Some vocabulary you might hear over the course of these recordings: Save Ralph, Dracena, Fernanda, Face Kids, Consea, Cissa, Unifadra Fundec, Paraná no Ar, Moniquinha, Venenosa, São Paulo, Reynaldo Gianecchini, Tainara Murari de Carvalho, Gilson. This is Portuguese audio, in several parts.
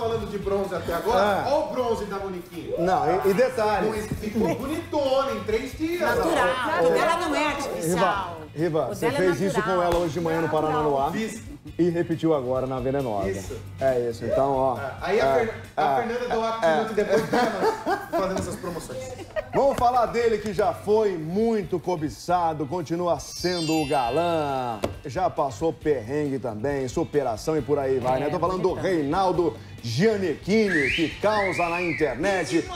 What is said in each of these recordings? falando de bronze até agora, olha o bronze da Moniquinha. Não, e detalhe. Ficou bonitona em 3 dias. Natural. O dela não é artificial. Riva, você fez isso com ela hoje de manhã no Paraná no Ar. E repetiu agora na Venenosa. Isso. É isso, então, ó. Aí a Fernanda deu a minuto depois dela fazendo essas promoções. Vamos falar dele que já foi muito cobiçado, continua sendo o galã, já passou perrengue também, superação e por aí vai, né? Tô falando do Reynaldo Gianecchini, que causa na internet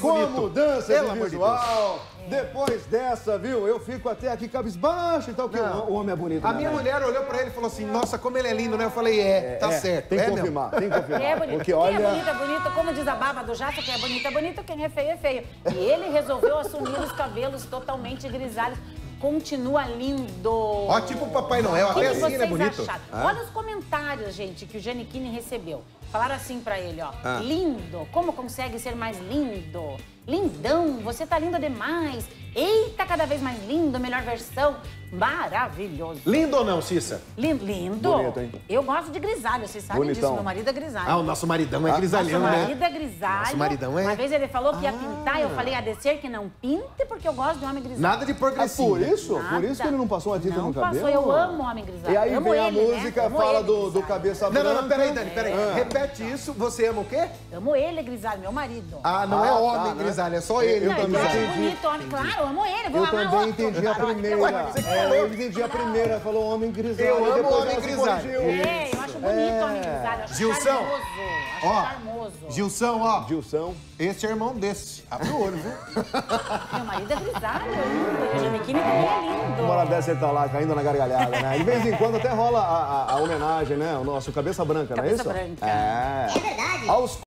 com mudança de visual. Depois dessa, viu? Eu fico até aqui cabisbaixo e tal, porque o homem é bonito. A minha mulher olhou pra ele e falou assim, nossa, como ele é lindo, né? Eu falei, tá certo. Tem que confirmar, tem que confirmar. Quem é bonito, porque, olha... é bonito, como diz a barba do Jato, quem é bonito, quem é feio. E ele resolveu assumir os cabelos totalmente grisalhos. Continua lindo. Ó, tipo o Papai Noel, até assim ele é bonito. Olha os comentários, gente, que o Gianecchini recebeu. Falaram assim pra ele, ó. Lindo, como consegue ser mais lindo? Lindão, você tá lindo demais. Eita, cada vez mais lindo, melhor versão. Maravilhoso. Lindo ou não, Cissa? Lindo. Lindo. Bonito, hein? Eu gosto de grisalho, vocês sabem disso. Meu marido é grisalho. Ah, o nosso maridão é grisalhão, né? Nosso marido é grisalho. Nosso maridão é. Uma vez ele falou que ia pintar, eu falei a descer que não pinte, porque eu gosto de homem grisalho. Nada de progressivo. Ah, por isso? Nada. Por isso que ele não passou a tinta no cabelo? Não passou, eu amo homem grisalho. E aí amo vem ele, a música, né? Fala do cabeça branca. Não, peraí, Dani, peraí. Repete isso, você ama o quê? Amo ele grisalho, meu marido. Ah, não é homem grisalho, é só ele. Eu também bonito homem, claro, amo ele, vou amar outro. Eu também entendi a primeira. Eu entendi a primeira, falou homem grisalho. Eu amo homem grisalho. Eu acho bonito homem grisalho, acho Gilson, charmoso. Gilson, ó. Gilson, esse é irmão desse. Abre o olho, viu? Meu marido é grisalho, lindo. Gianecchini também é lindo. Uma hora dessa ele tá lá caindo na gargalhada, né? De vez em quando até rola a homenagem, né? O nosso cabeça branca, não é isso? Cabeça branca. É verdade.